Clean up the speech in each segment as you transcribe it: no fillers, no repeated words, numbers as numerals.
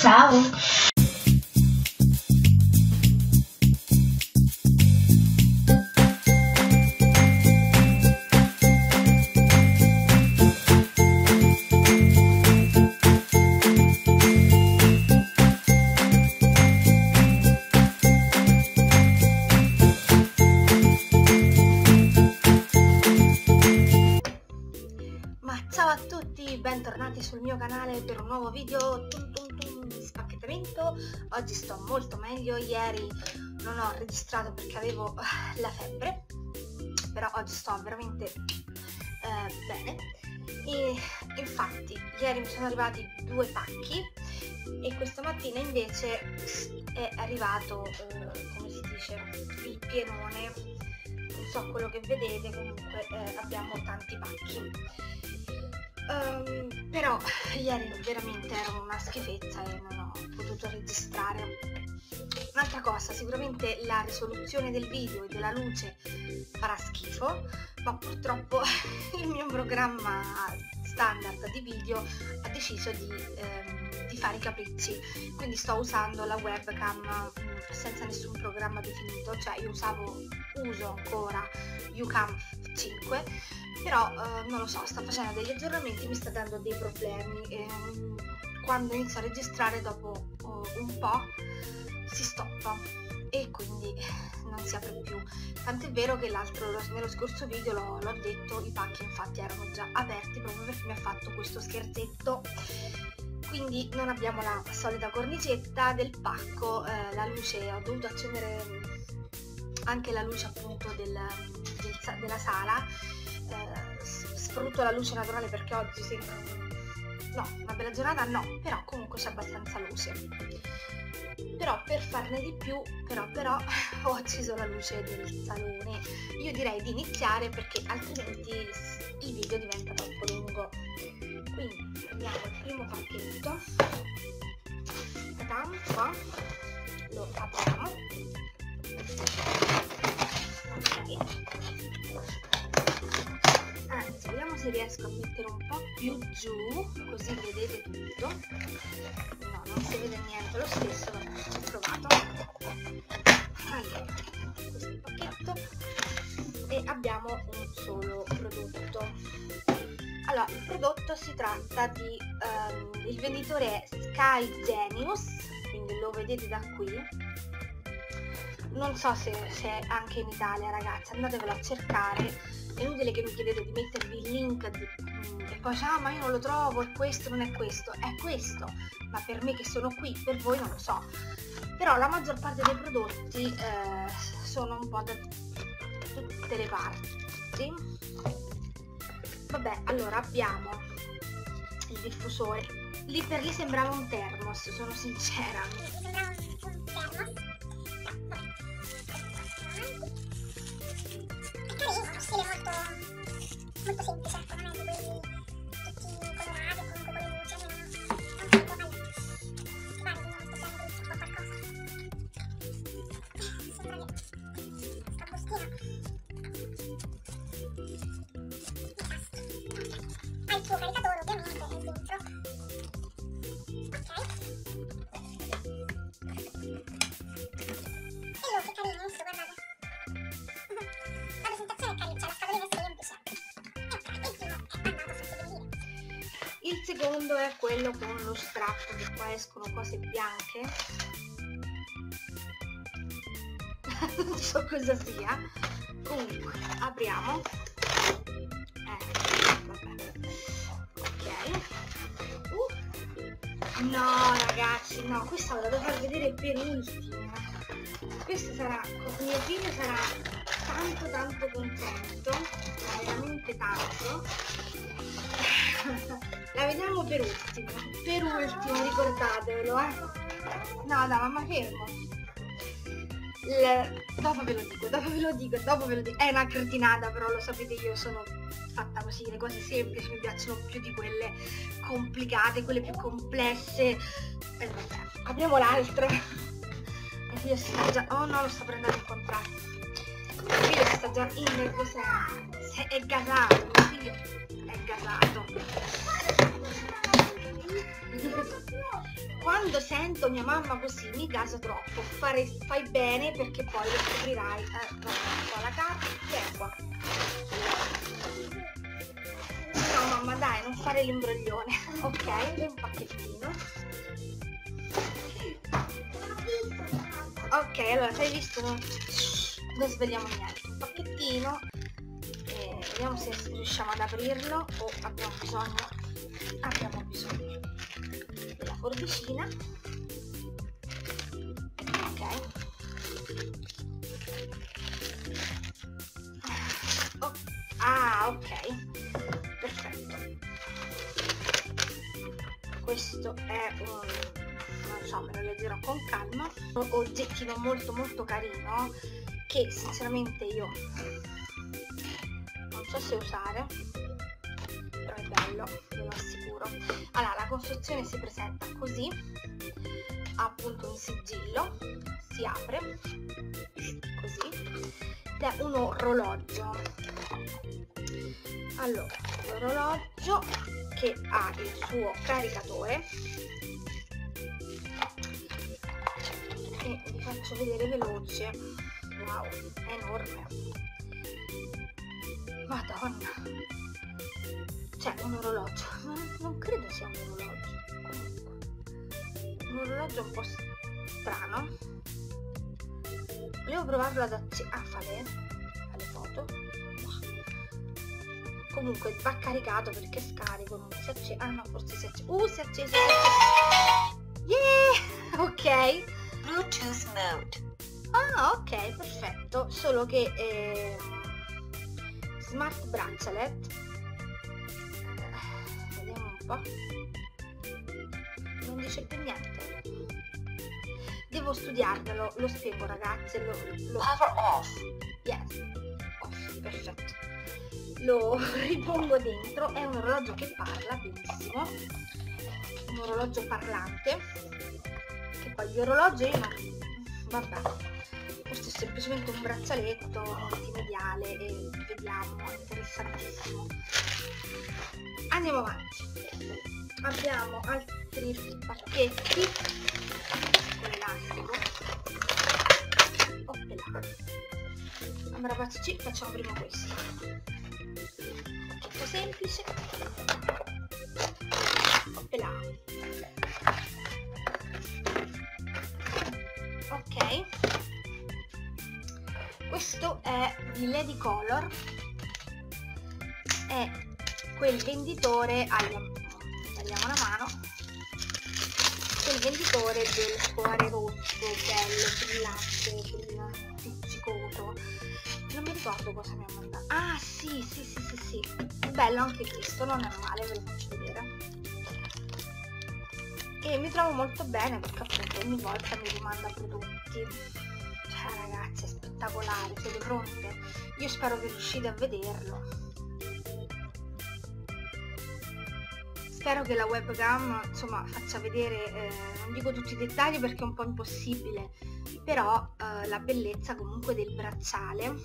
Ciao! Bentornati sul mio canale per un nuovo video di spacchettamento. Oggi sto molto meglio, ieri non ho registrato perché avevo la febbre, però oggi sto veramente bene. E infatti ieri mi sono arrivati 2 pacchi e questa mattina invece è arrivato come si dice, il pienone, non so quello che vedete, comunque abbiamo tanti pacchi. Però ieri veramente era una schifezza e non ho potuto registrare. Un'altra cosa, sicuramente la risoluzione del video e della luce farà schifo, ma purtroppo il mio programma standard di video ha deciso di fare i capricci, quindi sto usando la webcam senza nessun programma definito, cioè io uso ancora UCam 5, però non lo so, sta facendo degli aggiornamenti, mi sta dando dei problemi. Quando inizio a registrare dopo un po' si stoppa e quindi non si apre più, tant'è vero che nello scorso video l'ho detto, i pacchi infatti erano già aperti proprio perché mi ha fatto questo scherzetto, quindi non abbiamo la solita cornicetta del pacco. La luce, ho dovuto accendere anche la luce appunto della sala. Sfrutto la luce naturale perché oggi sembra una bella giornata, però comunque c'è abbastanza luce, però per farne di più ho acceso la luce del salone. Io direi di iniziare perché altrimenti il video diventa troppo lungo, quindi prendiamo il primo pacchetto, qua lo apriamo. Ok, anzi vediamo se riesco a mettere un po' più giù così vedete tutto. No, non si vede niente lo stesso, ho provato. Allora, questo è il pacchetto e abbiamo un solo prodotto. Allora, il prodotto si tratta di il venditore è Sky Genius, quindi lo vedete da qui. Non so se c'è anche in Italia, ragazzi, andatevelo a cercare, è inutile che mi chiedete di mettervi il link e poi ma io non lo trovo, è questo, non è questo, è questo, ma per me che sono qui, per voi non lo so. Però la maggior parte dei prodotti sono un po' da tutte le parti. Vabbè, allora abbiamo il diffusore, lì per lì sembrava un termos, sono sincera. Sembrava un termos. È molto semplice, ecco, non è di quelli tutti colorati o comunque quelli luci, almeno ha il suo caricatore ovviamente, è dentro. Ok, e lo che carino, guardate. Il secondo è quello con lo strappo, che qua escono cose bianche. Non so cosa sia. Comunque, apriamo. Vabbè. Ok. No, ragazzi, no, questa ve la devo far vedere per ultima. Questo sarà, il mio figlio sarà tanto contento, veramente tanto. La vediamo per ultimo, ricordatevelo, eh. No, mamma, fermo. Dopo ve lo dico. È una cretinata, però lo sapete, io sono fatta così, le cose semplici mi piacciono più di quelle complicate, quelle più complesse. Vabbè, apriamo l'altro. Io sto già... Oh no, lo sto prendendo in contrasto. Il figlio sta già innervosando. È gasato, il figlio è gasato. quando sento mia mamma così mi gasa troppo. Fai bene perché poi lo scoprirai. Qua la carta è qua. No mamma dai, non fare l'imbroglione. Ok, un pacchettino. Ok, allora hai visto, non svegliamo niente. Un pacchettino, vediamo se riusciamo ad aprirlo o abbiamo bisogno. Abbiamo bisogno della forbicina. Ok, oh. Ah ok, perfetto. Questo è un, non so, me lo leggerò con calma, un oggettino molto molto carino che sinceramente io non so se usare, però è bello, ve lo assicuro. Allora, la confezione si presenta così, ha appunto un sigillo, si apre così ed è un orologio. Allora, l'orologio che ha il suo caricatore, vi faccio vedere veloce. Wow, è enorme, madonna, cioè un orologio, non credo sia un orologio, comunque un orologio un po' strano. Volevo provarlo ad accendere, fare le foto. Comunque va caricato perché è scarico, non si accende. Ah no, forse si accende. Si è acceso, yeah! Ok, Bluetooth mode. Ah ok, perfetto. Solo che smart bracelet, vediamo un po', non dice più niente, devo studiarvelo, lo spiego ragazzi, lo power off, yes, off, perfetto, lo ripongo dentro. È un orologio che parla, bellissimo, un orologio parlante. Gli orologi io non... vabbè, questo è semplicemente un braccialetto multimediale e vediamo, interessantissimo. Andiamo avanti, abbiamo altri pacchetti con l'elastico. Allora facciamo prima questo pacchetto semplice. Ok, questo è di Lady Color, è quel venditore, tagliamo la mano, quel venditore del cuore rosso, bello, brillante, appiccicoso, non mi ricordo cosa mi ha mandato. Ah sì, è bello anche questo, non è male, ve lo faccio vedere. E mi trovo molto bene perché appunto ogni volta mi domanda prodotti. Cioè ragazzi, è spettacolare, siete pronte? Io spero che riuscite a vederlo. Spero che la webcam insomma faccia vedere, non dico tutti i dettagli perché è un po' impossibile, però la bellezza comunque del bracciale.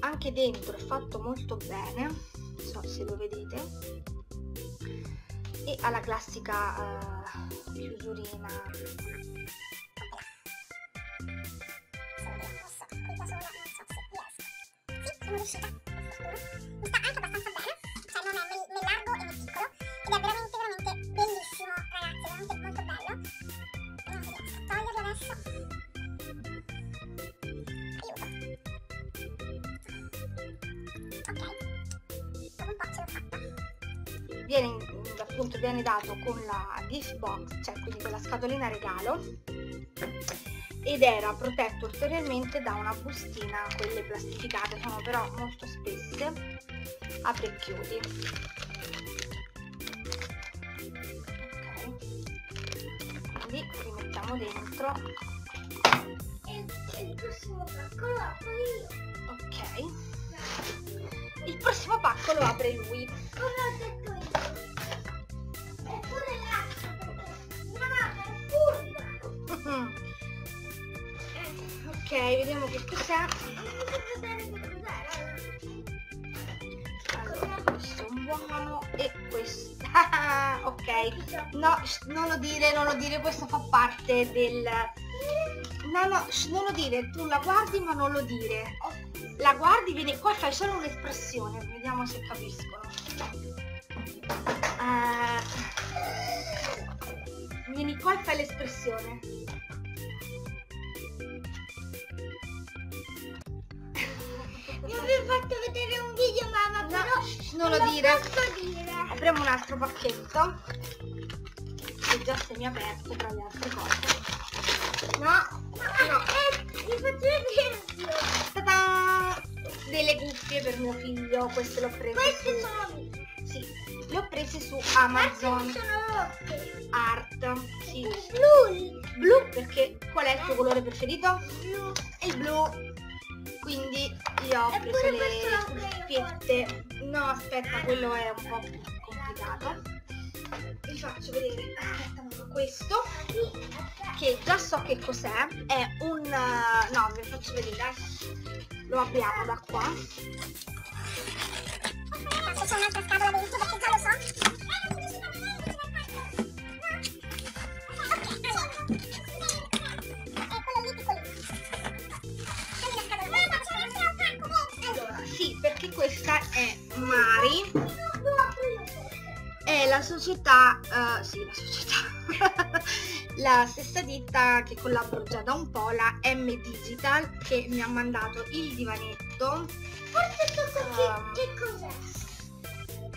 Anche dentro è fatto molto bene, non so se lo vedete. E ha la classica chiusurina. Sono riuscita, mi sta anche abbastanza bene, cioè non è né largo e né piccolo, ed è veramente bellissimo ragazzi, veramente molto bello. Non riesco a toglierlo adesso, aiuto. Ok, dopo un po' ce l'ho fatta. Viene dato con la gift box, cioè quindi con la scatolina regalo, ed era protetto ulteriormente da una bustina, quelle plastificate, sono però molto spesse, apri e chiudi. Ok, quindi rimettiamo dentro. E il prossimo pacco lo apro io. Ok, il prossimo pacco lo apre lui. Ok, vediamo che cos'è. Allora, questo è un buono e questo Ok, no, non lo dire, non lo dire, questo fa parte del... No, no, non lo dire, tu la guardi ma non lo dire. La guardi, vieni qua e fai solo un'espressione, vediamo se capiscono. Vieni qua e fai l'espressione. Mi avevi fatto vedere un video mamma, no, però non lo dire. Apriamo un altro pacchetto, che è già semi-aperto tra le altre cose. No, no. Mi faccio vedere. Ta-da! Delle cuffie per mio figlio, queste l'ho prese. Queste su... sono mie. Sì, le ho prese su Amazon. Sono rotte. Art. Sì. Blu. Blu perché qual è il tuo colore preferito? Blu. E il blu. Quindi io ho preso le cuffiette. No, aspetta, quello è un po' complicato. Vi faccio vedere. Aspetta, questo che già so che cos'è, è un... no, vi faccio vedere. Lo abbiamo da qua. Aspetta, c'è un'altra scatola di tutto perché già lo so. Questa è Mari, è la società, sì, la società, la stessa ditta che collaboro già da un po', la M Digital, che mi ha mandato il divanetto. Forse che cos'è?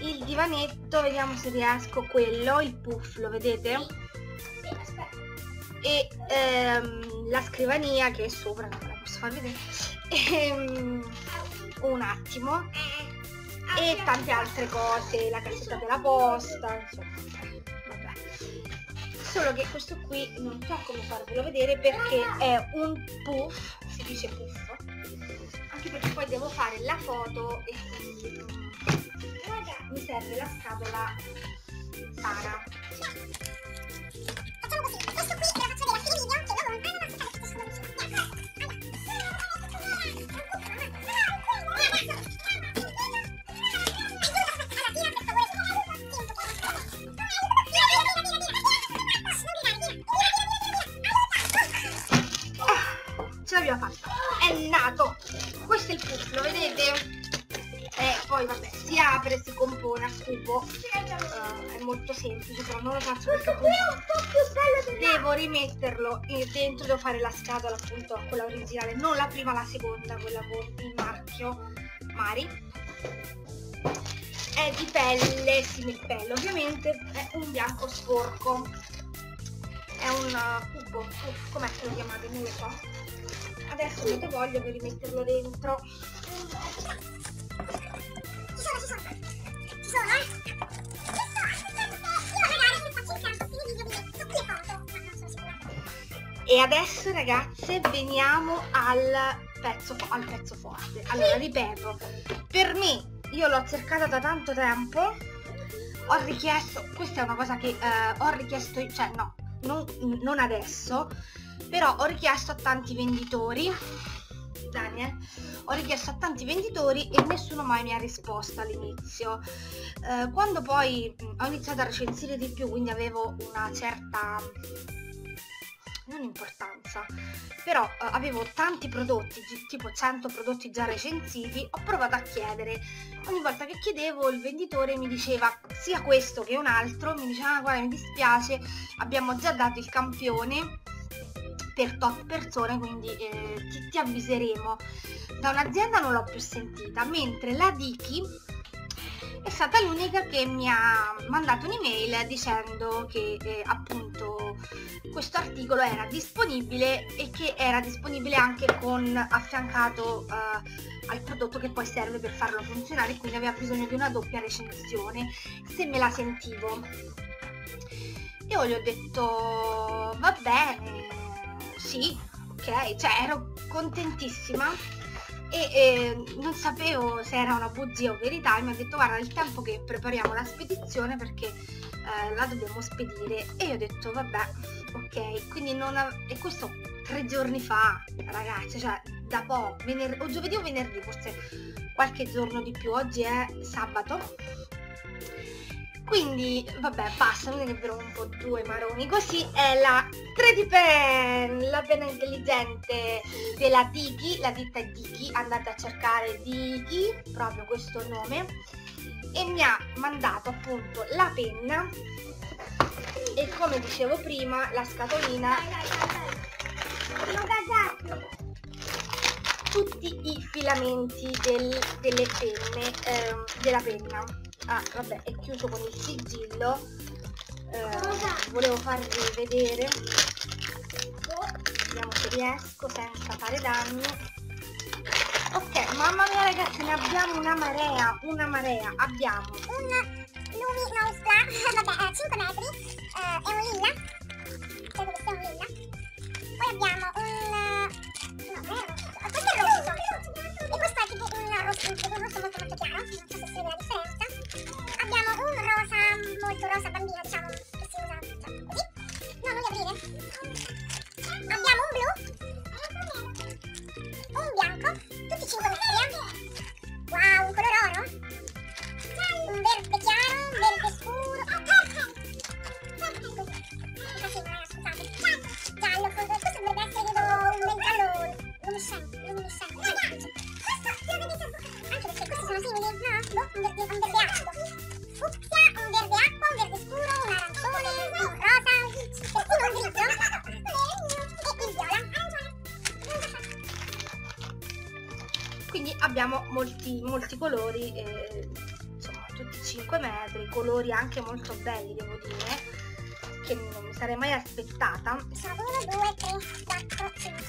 Il divanetto, vediamo se riesco, quello, il puff, lo vedete? Sì, aspetta. E la scrivania che è sopra, non la posso far vedere. Un attimo, e tante altre cose, la cassetta della posta, insomma, vabbè. Solo che questo qui non so come farvelo vedere perché è un puff, si dice puff, anche perché poi devo fare la foto e quindi mi serve la scatola sana. Facciamo così, questo qui ve la faccio vedere a fine video, che loro non fanno, ma sono così. Questo è il puff, lo vedete? Poi vabbè, si apre, si compone a cubo, è molto semplice, però non lo faccio perché devo rimetterlo dentro, devo fare la scatola appunto, quella originale, non la prima, la seconda, quella con il marchio Mari. È di pelle, similpelle, ovviamente è un bianco sporco, è un cubo, com'è che lo chiamate? Non lo so. Adesso io te voglio per rimetterlo dentro. E adesso ragazze veniamo al pezzo forte. Allora ripeto, per me, io l'ho cercata da tanto tempo, ho richiesto, questa è una cosa che ho richiesto, cioè no, non adesso, però ho richiesto a tanti venditori, Daniel, ho richiesto a tanti venditori e nessuno mai mi ha risposto all'inizio. Quando poi ho iniziato a recensire di più, quindi avevo una certa, non importanza, però avevo tanti prodotti, tipo 100 prodotti già recensiti, ho provato a chiedere. Ogni volta che chiedevo il venditore mi diceva sia questo che un altro, mi diceva ah, guarda mi dispiace, abbiamo già dato il campione per tot persone, quindi ti avviseremo. Da un'azienda non l'ho più sentita, mentre la Deeki è stata l'unica che mi ha mandato un'email dicendo che appunto questo articolo era disponibile e che era disponibile anche con affiancato al prodotto che poi serve per farlo funzionare, quindi aveva bisogno di una doppia recensione, se me la sentivo. E io gli ho detto va bene. Sì, ok, cioè ero contentissima e non sapevo se era una bugia o verità e mi ha detto guarda il tempo che prepariamo la spedizione perché la dobbiamo spedire, e io ho detto vabbè, ok, quindi e questo 3 giorni fa ragazzi, cioè da poco, o giovedì o venerdì, forse qualche giorno di più, oggi è sabato. Quindi vabbè, basta, non è che un po' due maroni così. È la 3D Pen, la penna intelligente della Deeki, la ditta Deeki, andate a cercare Deeki, proprio questo nome, e mi ha mandato appunto la penna e, come dicevo prima, la scatolina, tutti i filamenti delle penne, della penna. Ah vabbè, è chiuso con il sigillo, volevo farvi vedere, vediamo se riesco senza fare danni. Ok, mamma mia ragazzi, ne abbiamo una marea, abbiamo un luminosa, vabbè, 5 metri, è un lilla, credo che sia un lilla, poi abbiamo un... no, questo è rosso, e questo è tipo un rosso molto molto chiaro, non so se si vede la differenza. Abbiamo un rosa, molto rosa bambino, diciamo, che si usa, cioè, così. No, non li aprire. Abbiamo un blu, un bianco, tutti 5 metri. Wow, un color oro, un verde chiaro, un verde scuro. Scusate, giallo, questo dovrebbe essere, credo, un giallo luminescente. Anche perché questi sono simili, no? Un verde acqua. Fucsia, un verde acqua, un verde scuro, un arancione, un rosa, persino un grigio e il viola. Quindi abbiamo molti colori, insomma tutti 5 metri, colori anche molto belli, devo dire, che non mi sarei mai aspettata. Sono 1, 2, 3, 4, 5,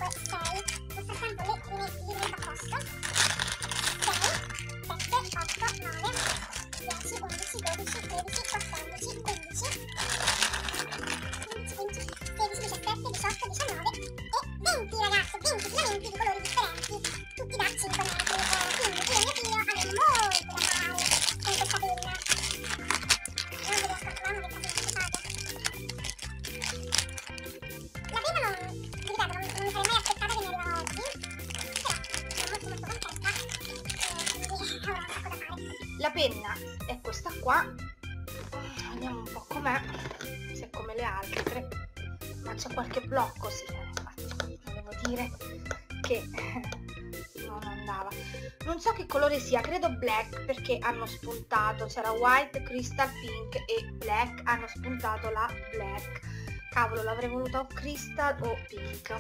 6, questo tempo le metto a posto, 6, 7, 8, 9, 10, 11, 12, 13, 14, 15, 16, 17, 18, 19 e 20 ragazzi, 20 filamenti di colori differenti, tutti da 5 metri, quindi io e mio figlio abbiamo molto da fare con questa penna. La penna non mi sarei mai aspettata che mi arrivava oggi, però sono molto molto contenta, quindi avrò un sacco da fare. La penna è questa qua, vediamo un po' com'è, se è come le altre, ma c'è qualche blocco, sì, infatti volevo dire che non andava. Non so che colore sia, credo black, perché hanno spuntato, c'era white, crystal, pink e black, hanno spuntato la black. Cavolo, l'avrei voluta o crystal o pink,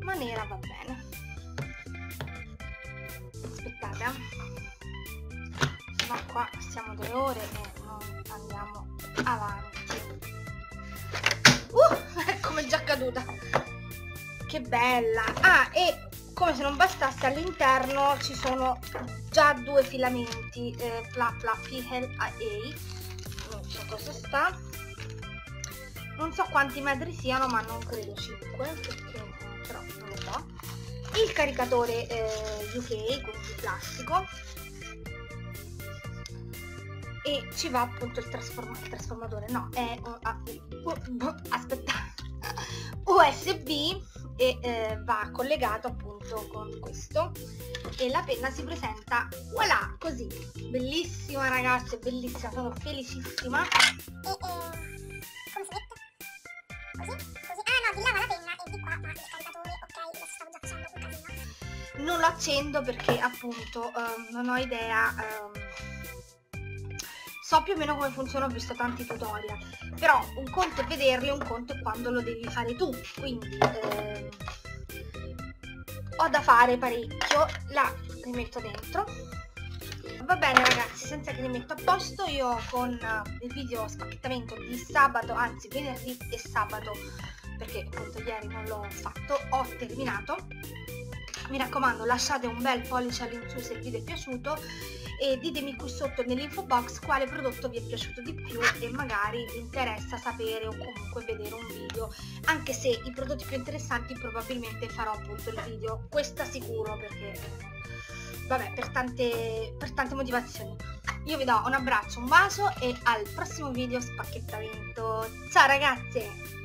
ma nera va bene. Aspettate, ma qua siamo 2 ore e non andiamo avanti. Come già caduta, che bella. Ah, e come se non bastasse, all'interno ci sono già 2 filamenti, non so cosa sta, non so quanti metri siano, ma non credo 5, perché però non lo so. Il caricatore UK, quindi plastico, e ci va appunto il trasformatore, no, è USB, e va collegato appunto con questo, e la penna si presenta, voilà, così, bellissima ragazzi, bellissima, sono felicissima. Come si mette? Così? Così? Ah no, di là va la penna e di qua va il caricatore, ok, lo stavo già facendo un casino. Non lo accendo perché appunto non ho idea, so più o meno come funziona, ho visto tanti tutorial, però un conto è vederli, un conto è quando lo devi fare tu, quindi ho da fare parecchio. La rimetto dentro, va bene ragazzi, senza che li metto a posto. Io con il video spacchettamento di sabato, anzi venerdì e sabato, perché appunto ieri non l'ho fatto, ho terminato. Mi raccomando, lasciate un bel pollice all'insù se il video è piaciuto e ditemi qui sotto nell'info box quale prodotto vi è piaciuto di più e magari vi interessa sapere o comunque vedere un video, anche se i prodotti più interessanti probabilmente farò appunto il video, questa sicuro, perché vabbè, per tante motivazioni. Io vi do un abbraccio, un bacio e al prossimo video spacchettamento. Ciao ragazze!